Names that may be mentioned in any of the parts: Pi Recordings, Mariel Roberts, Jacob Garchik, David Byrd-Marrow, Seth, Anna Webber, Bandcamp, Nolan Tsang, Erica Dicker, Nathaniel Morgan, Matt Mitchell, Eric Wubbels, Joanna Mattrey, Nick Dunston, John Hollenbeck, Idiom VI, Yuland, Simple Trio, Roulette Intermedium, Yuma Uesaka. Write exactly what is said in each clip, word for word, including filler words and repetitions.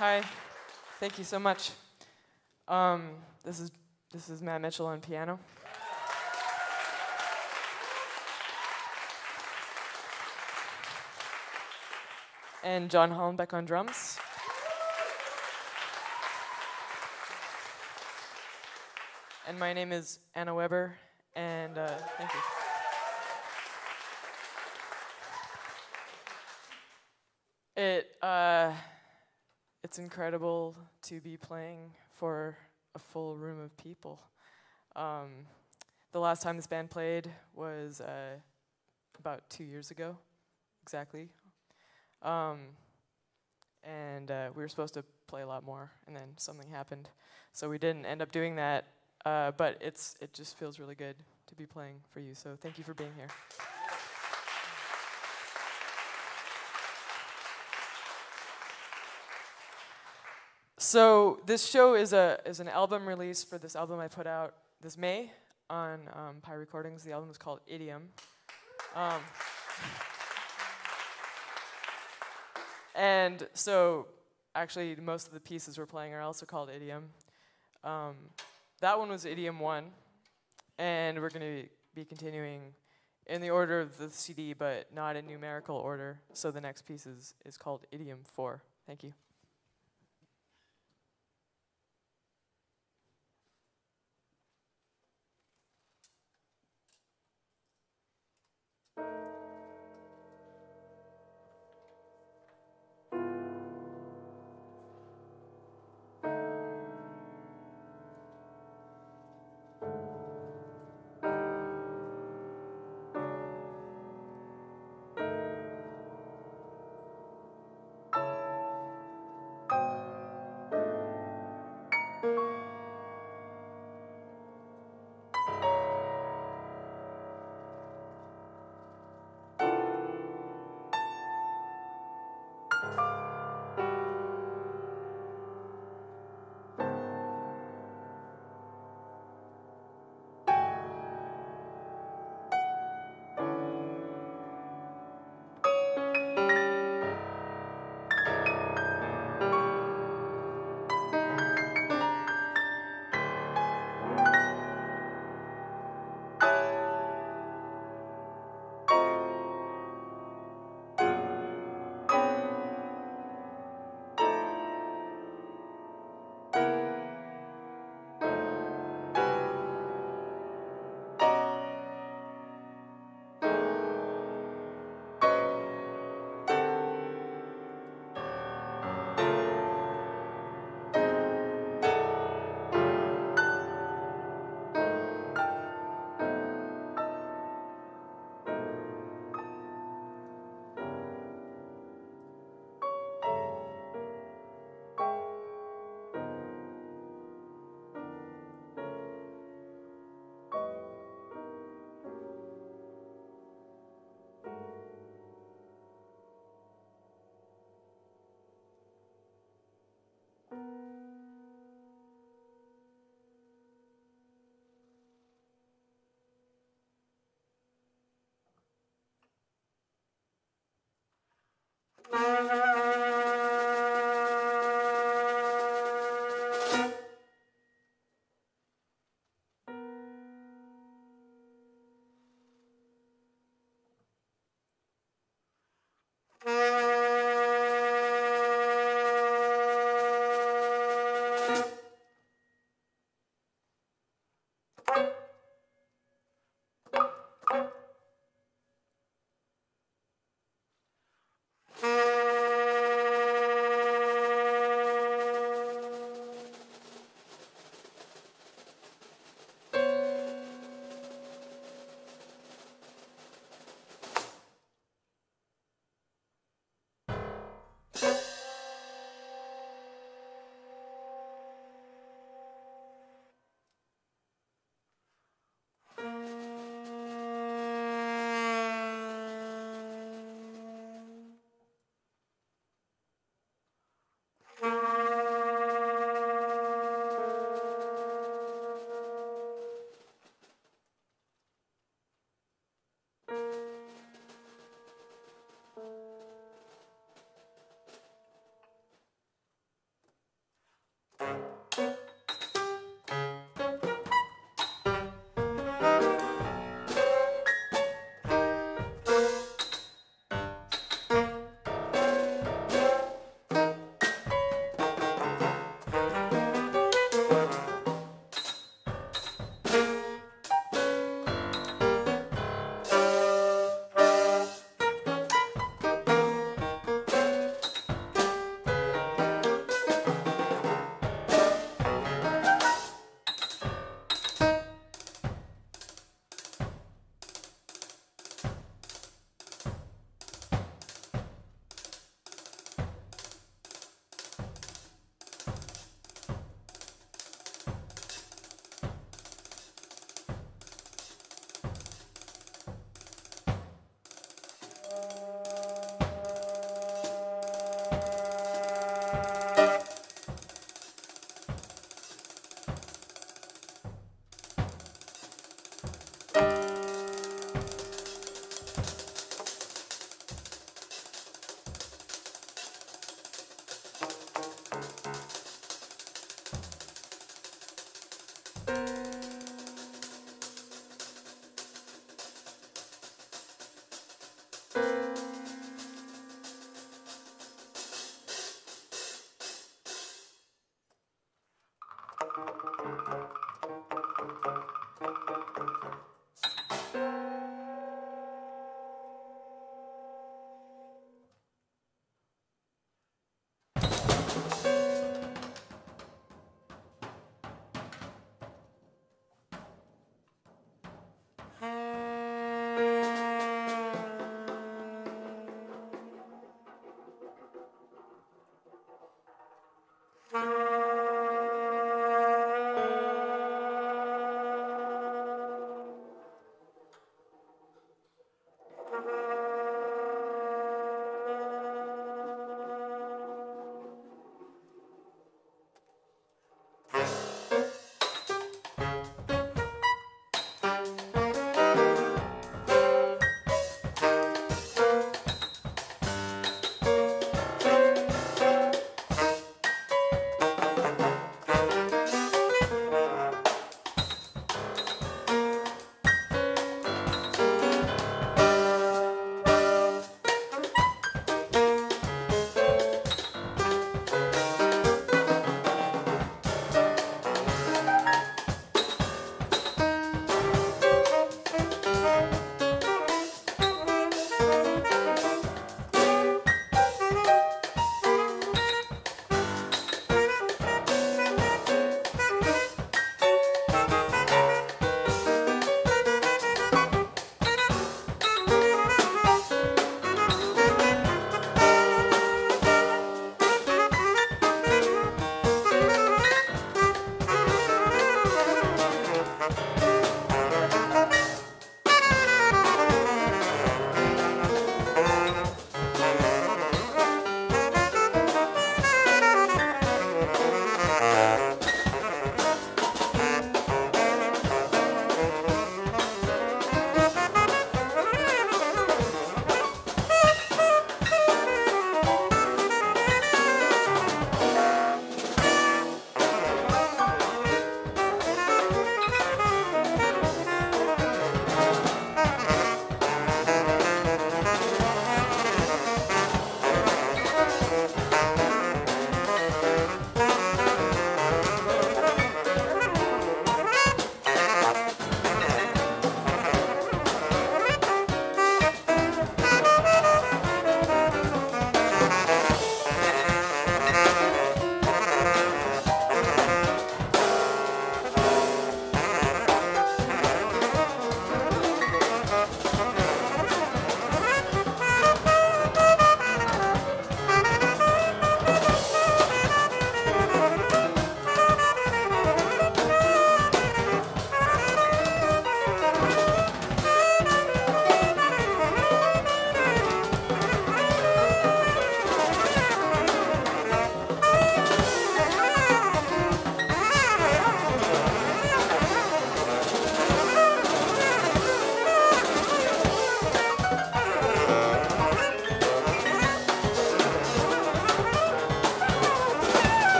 Hi, thank you so much. Um, this is this is Matt Mitchell on piano. And John Hollenbeck on drums. And my name is Anna Webber, and uh, thank you. It, uh, it's incredible to be playing for a full room of people. Um, the last time this band played was uh, about two years ago, exactly. Um, and uh, we were supposed to play a lot more, and then something happened. So we didn't end up doing that, uh, but it's it just feels really good to be playing for you, so thank you for being here. So this show is a is an album release for this album I put out this May on um, Pi Recordings. The album is called Idiom. Um, and so actually most of the pieces we're playing are also called Idiom. Um, that one was Idiom one, and we're going to be continuing in the order of the C D, but not in numerical order. So the next piece is, is called Idiom four. Thank you.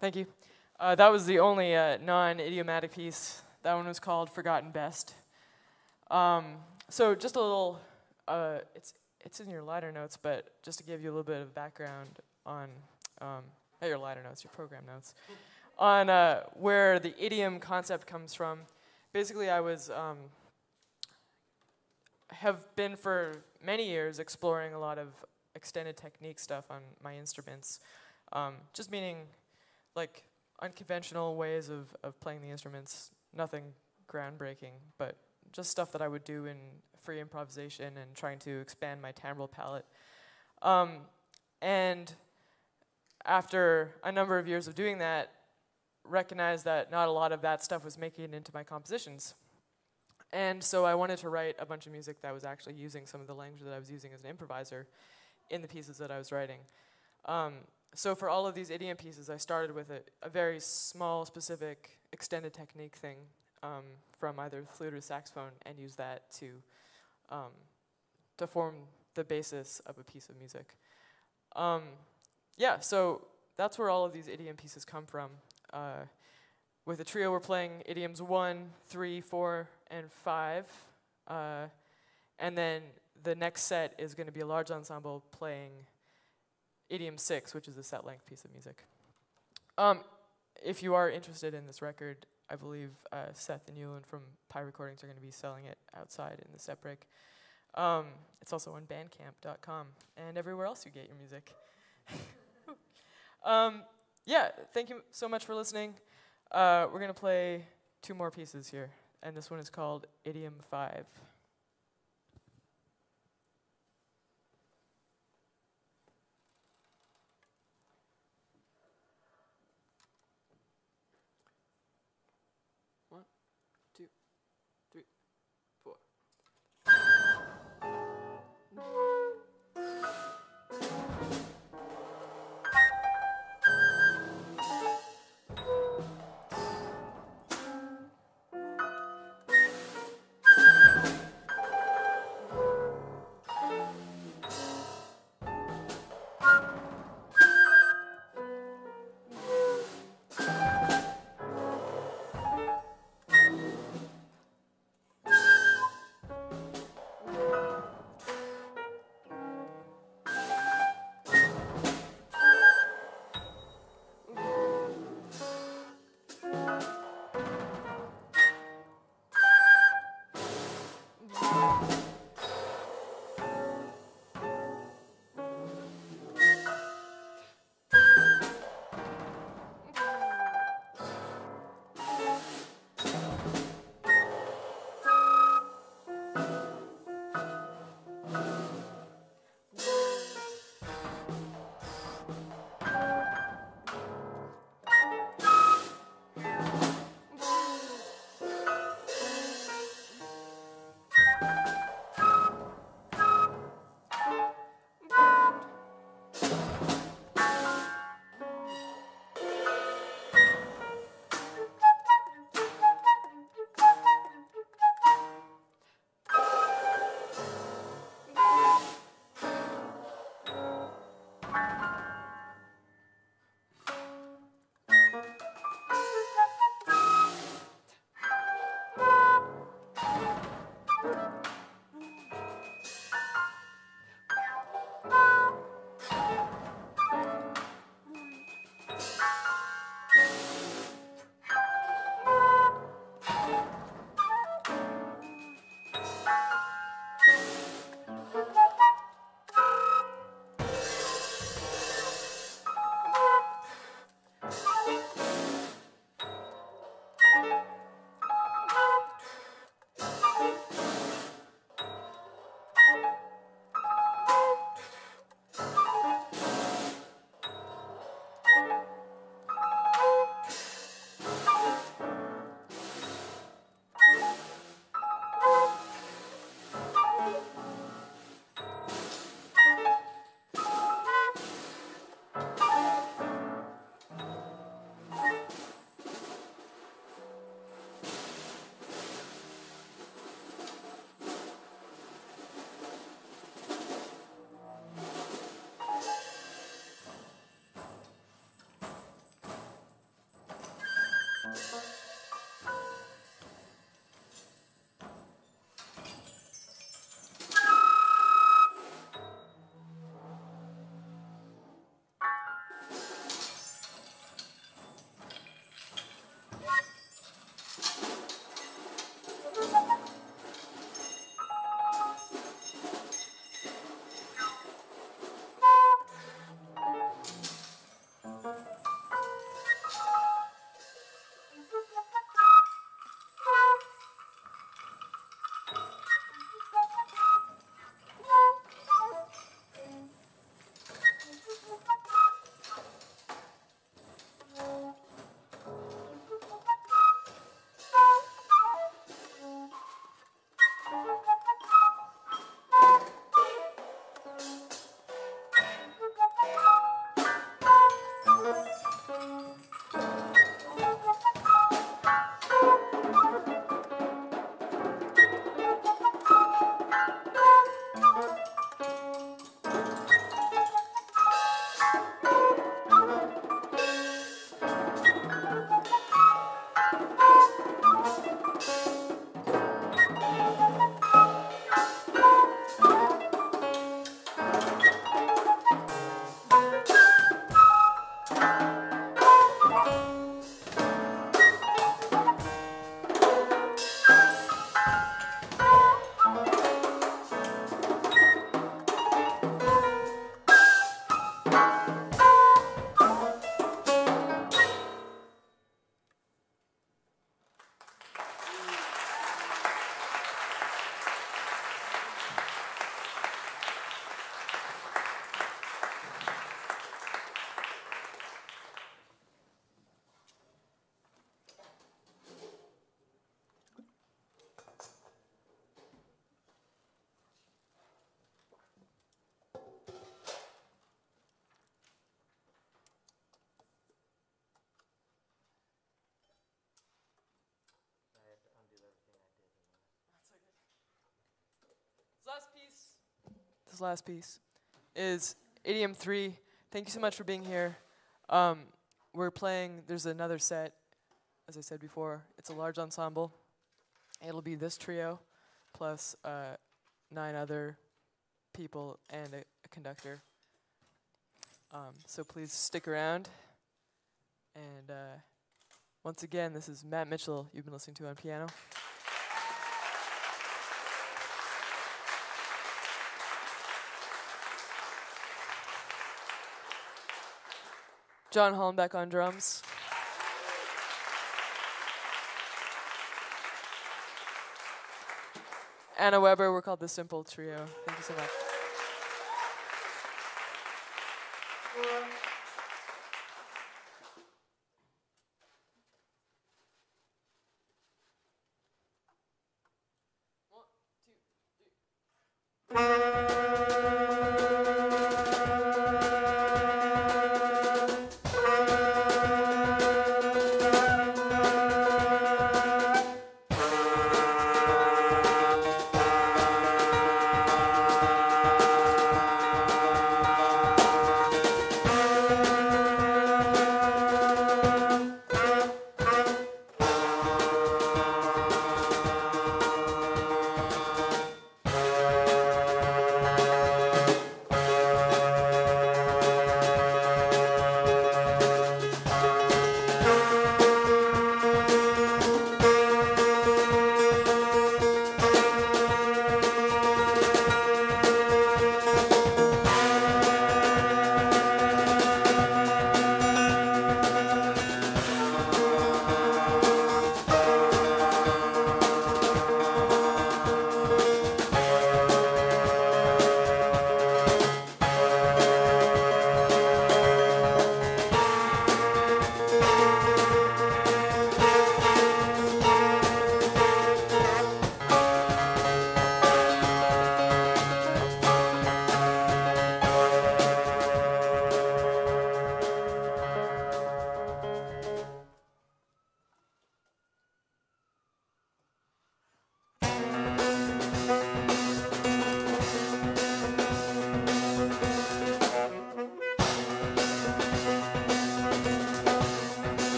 Thank you. Uh, that was the only uh, non-idiomatic piece. That one was called Forgotten Best. Um, so just a little, uh, it's, it's in your liner notes, but just to give you a little bit of background on, um, not your liner notes, your program notes, on uh, where the idiom concept comes from. Basically, I was, um, have been for many years exploring a lot of extended technique stuff on my instruments. Um, just meaning, like, unconventional ways of, of playing the instruments, nothing groundbreaking, but just stuff that I would do in free improvisation and trying to expand my timbral palette. Um, and after a number of years of doing that, recognized that not a lot of that stuff was making it into my compositions. And so I wanted to write a bunch of music that was actually using some of the language that I was using as an improviser in the pieces that I was writing. Um, so for all of these idiom pieces, I started with a, a very small, specific, extended technique thing. Um, from either flute or saxophone, and use that to um, to form the basis of a piece of music. Um, yeah, so that's where all of these idiom pieces come from. Uh, with the trio, we're playing idioms one, three, four, and five, uh, and then the next set is going to be a large ensemble playing idiom six, which is a set-length piece of music. Um, if you are interested in this record, I believe uh, Seth and Yuland from Pi Recordings are going to be selling it outside in the set break. Um, it's also on bandcamp dot com and everywhere else you get your music. um, yeah, thank you so much for listening. Uh, we're going to play two more pieces here, and this one is called Idiom V I. this last piece, is Idiom three. Thank you so much for being here. Um, we're playing, there's another set, as I said before. It's a large ensemble. It'll be this trio, plus uh, nine other people and a, a conductor. Um, so please stick around. And uh, once again, this is Matt Mitchell you've been listening to on piano. John Hollenbeck on drums. Anna Webber, we're called the Simple Trio. Thank you so much.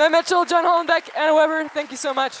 Matt Mitchell, John Hollenbeck, Anna Webber, thank you so much.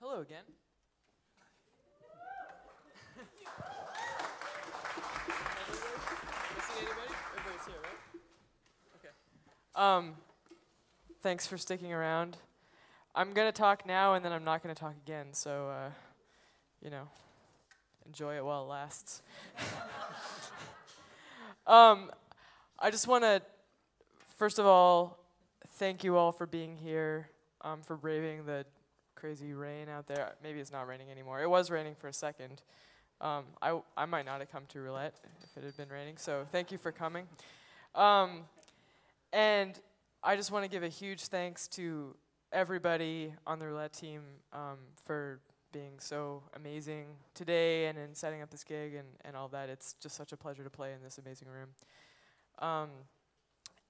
Hello again. Anybody? Everybody's here, right? Okay. Um, thanks for sticking around. I'm gonna talk now, and then I'm not gonna talk again. So, uh, you know, enjoy it while it lasts. um, I just want to, first of all, thank you all for being here, um, for braving the crazy rain out there. Maybe it's not raining anymore. It was raining for a second. Um, I, w I might not have come to roulette if it had been raining, so thank you for coming. Um, and I just want to give a huge thanks to everybody on the roulette team um, for being so amazing today and in setting up this gig and, and all that. It's just such a pleasure to play in this amazing room. Um,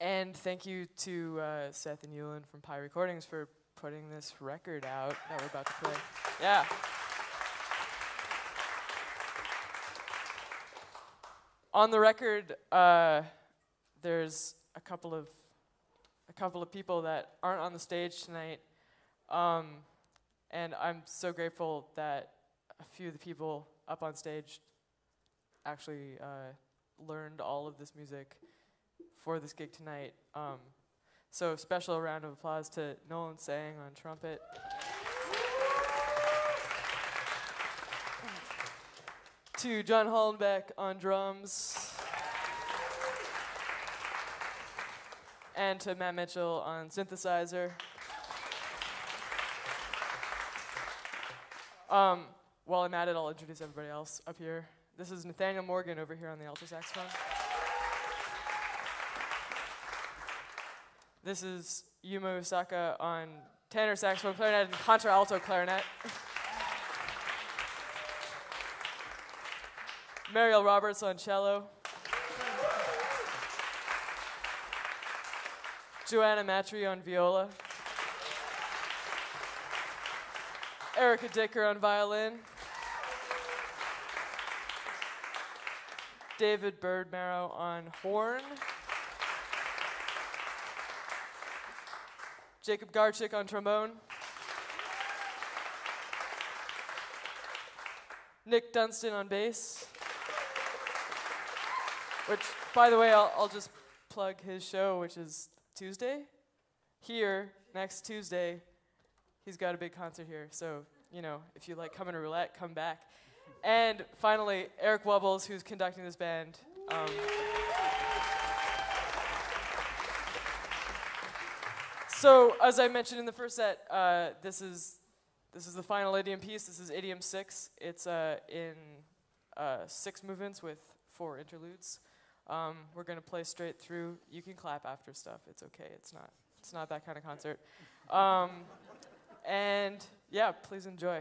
and thank you to uh, Seth and Yuland from Pi Recordings for putting this record out that we're about to play. Yeah. On the record, uh, there's a couple of a couple of people that aren't on the stage tonight, um, and I'm so grateful that a few of the people up on stage actually uh, learned all of this music for this gig tonight. Um, So special round of applause to Nolan Tsang on trumpet. To John Hollenbeck on drums. And to Matt Mitchell on synthesizer. Um, while I'm at it, I'll introduce everybody else up here. This is Nathaniel Morgan over here on the alto saxophone. This is Yuma Uesaka on tenor saxophone, clarinet, and contralto clarinet. Mariel Roberts on cello. Joanna Mattrey on viola. Erica Dicker on violin. David Byrd-Marrow on horn. Jacob Garchik on trombone. Nick Dunston on bass. Which, by the way, I'll, I'll just plug his show, which is Tuesday. Here, next Tuesday, he's got a big concert here. So, you know, if you like coming to roulette, come back. And finally, Eric Wubbels, who's conducting this band. Um, So, as I mentioned in the first set, uh, this is this is the final Idiom piece. This is Idiom six. It's uh, in uh, six movements with four interludes. Um, we're going to play straight through. You can clap after stuff. It's okay. It's not it's not that kind of concert. Um, and yeah, please enjoy.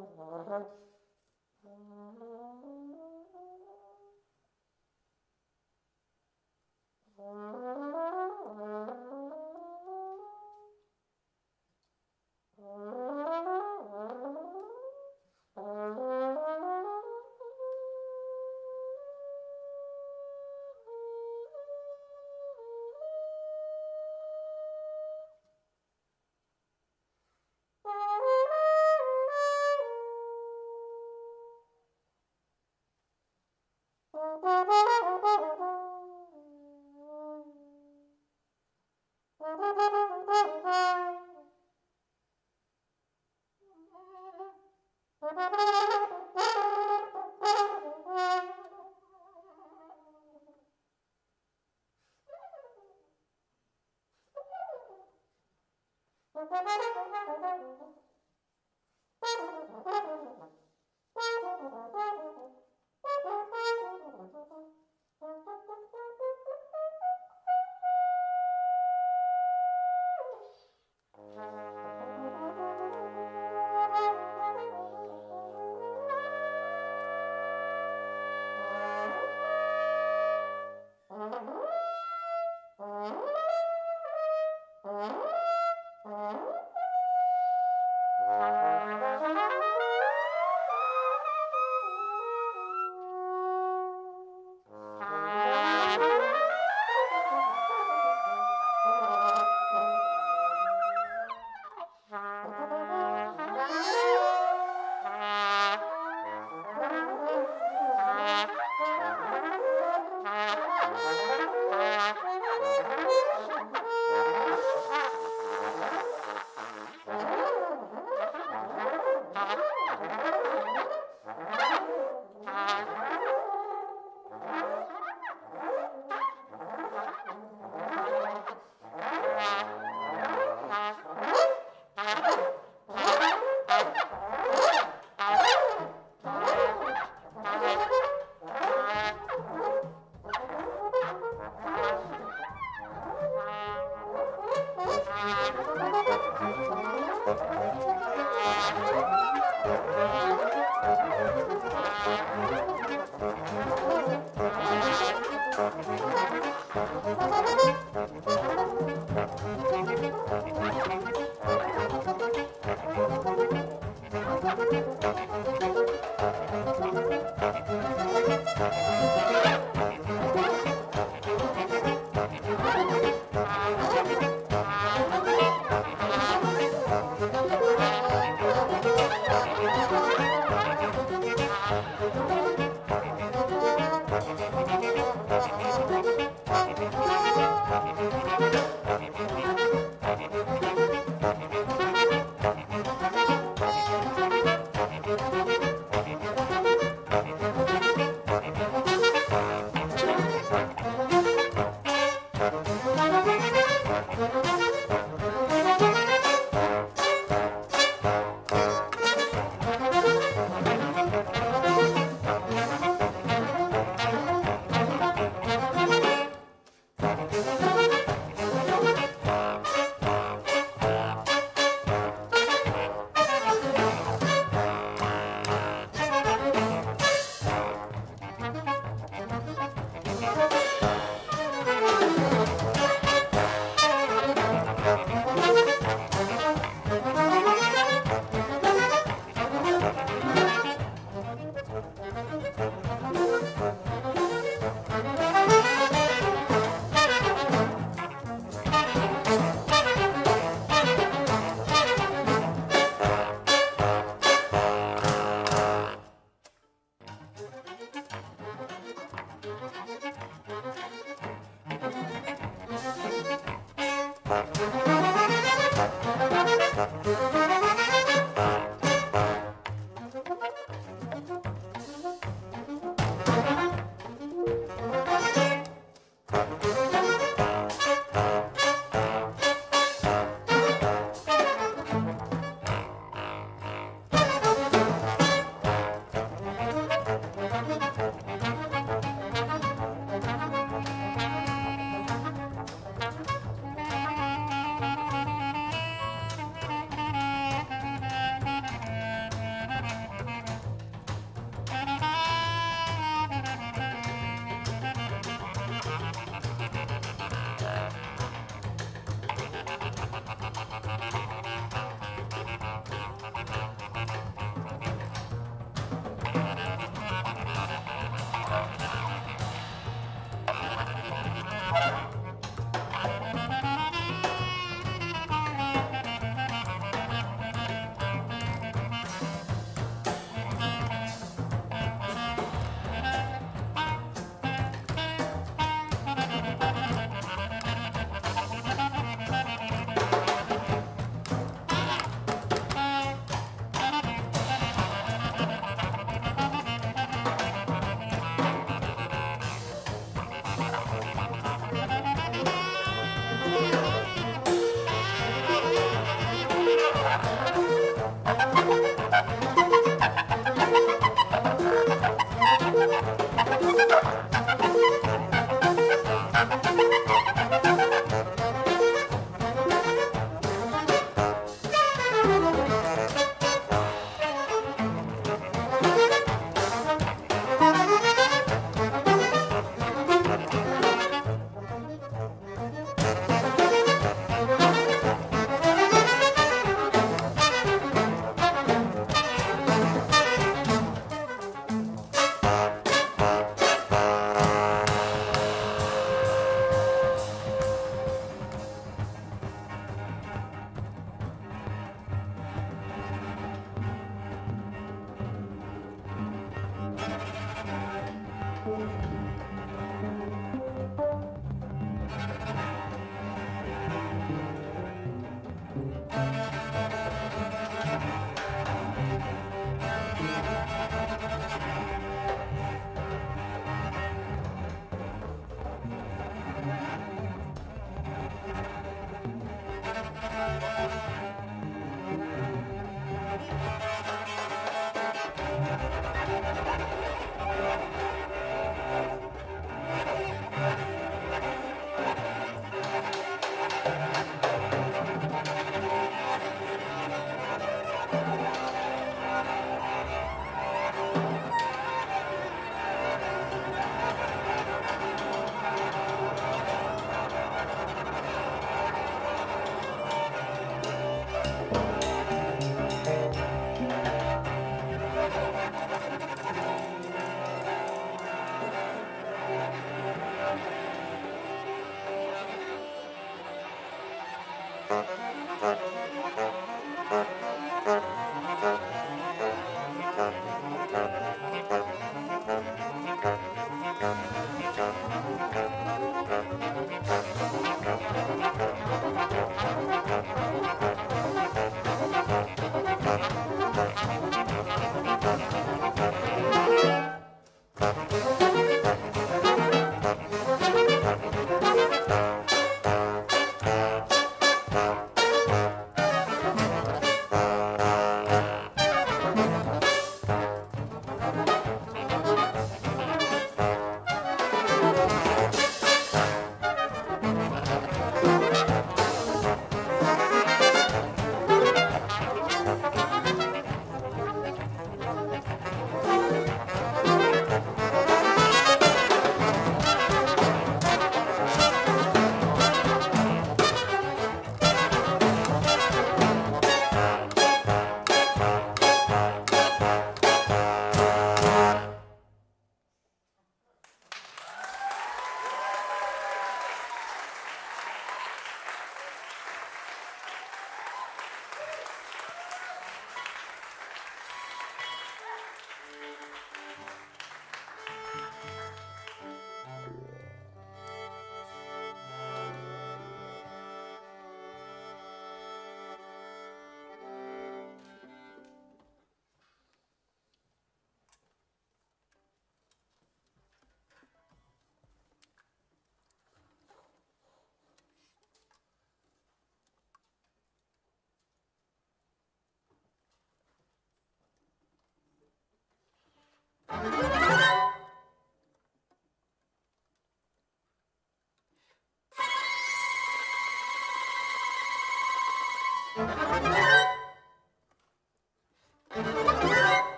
Thank you.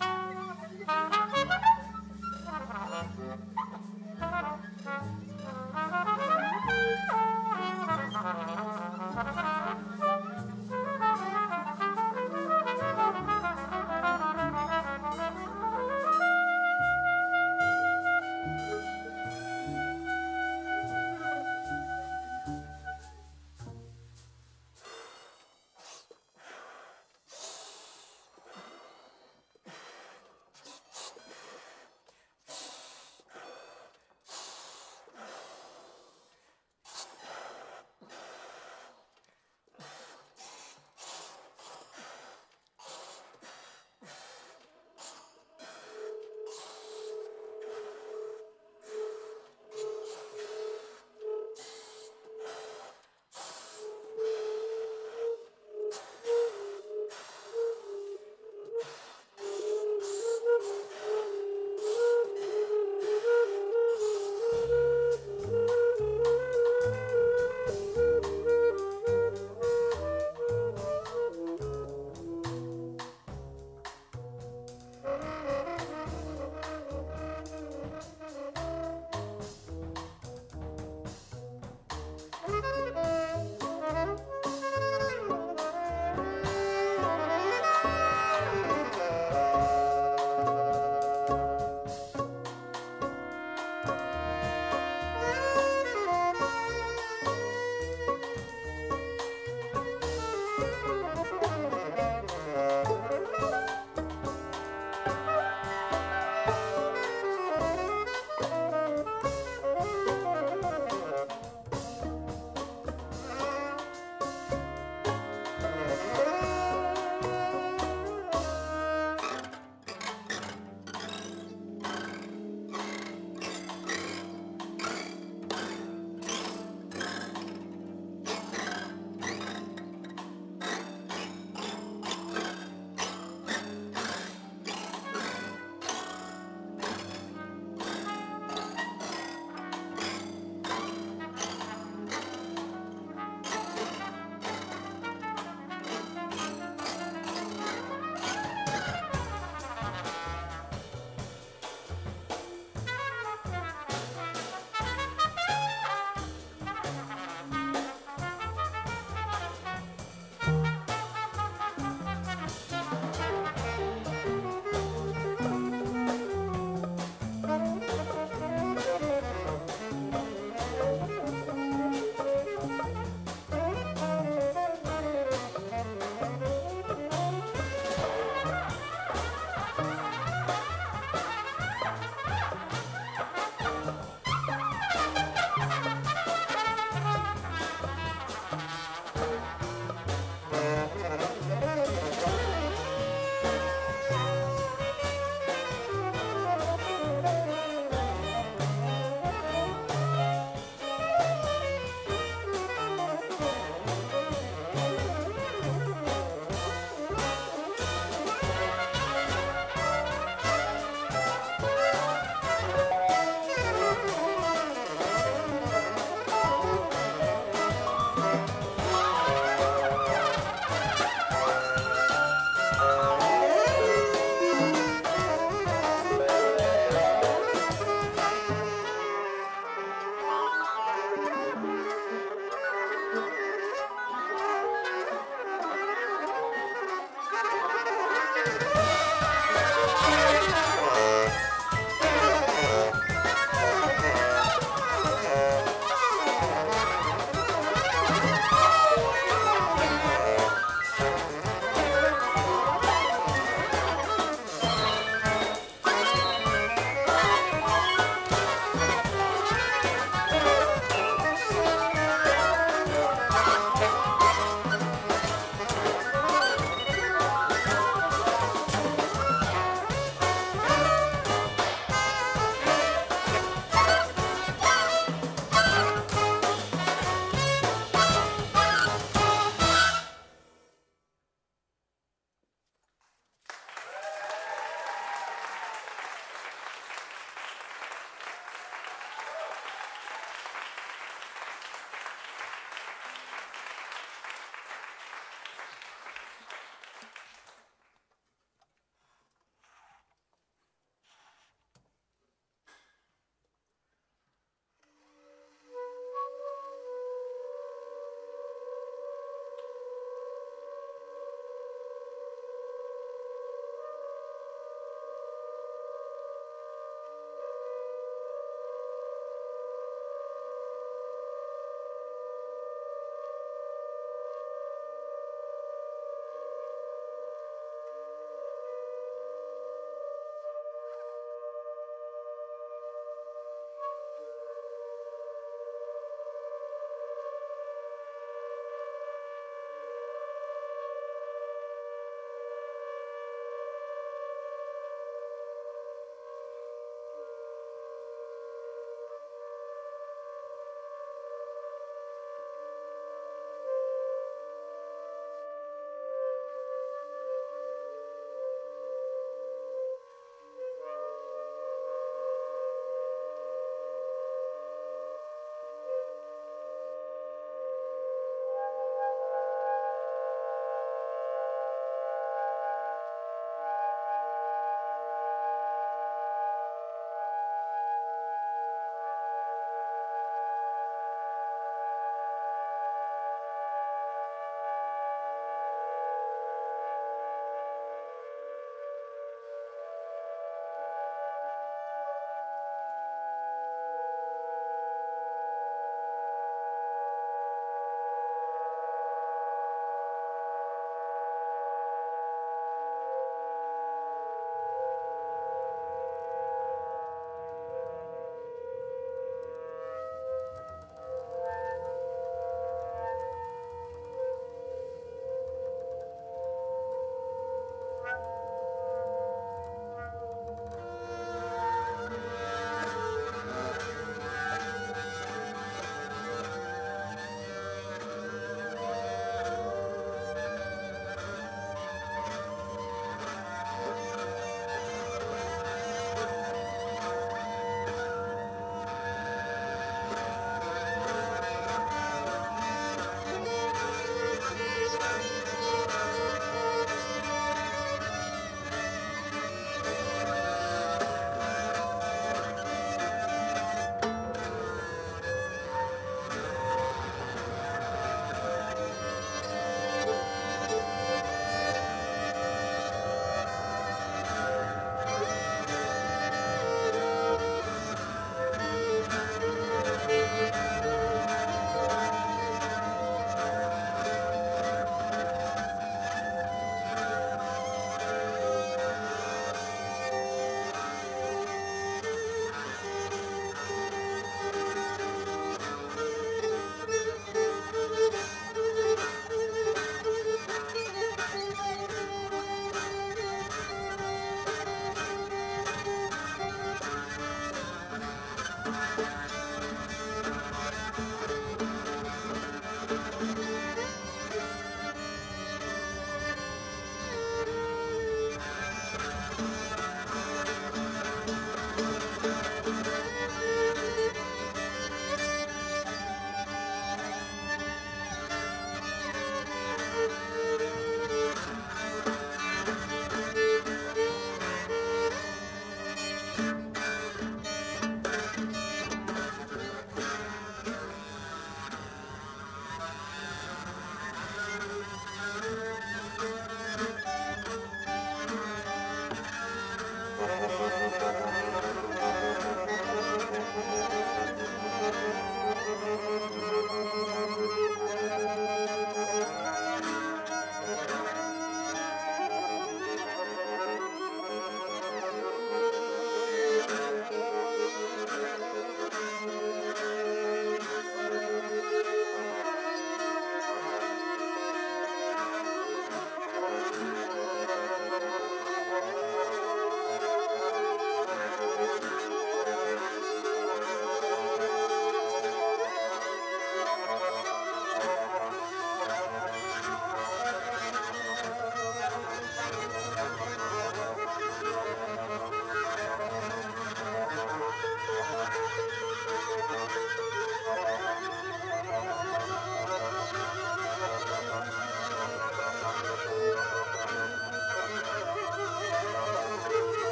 Bye.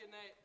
Good night.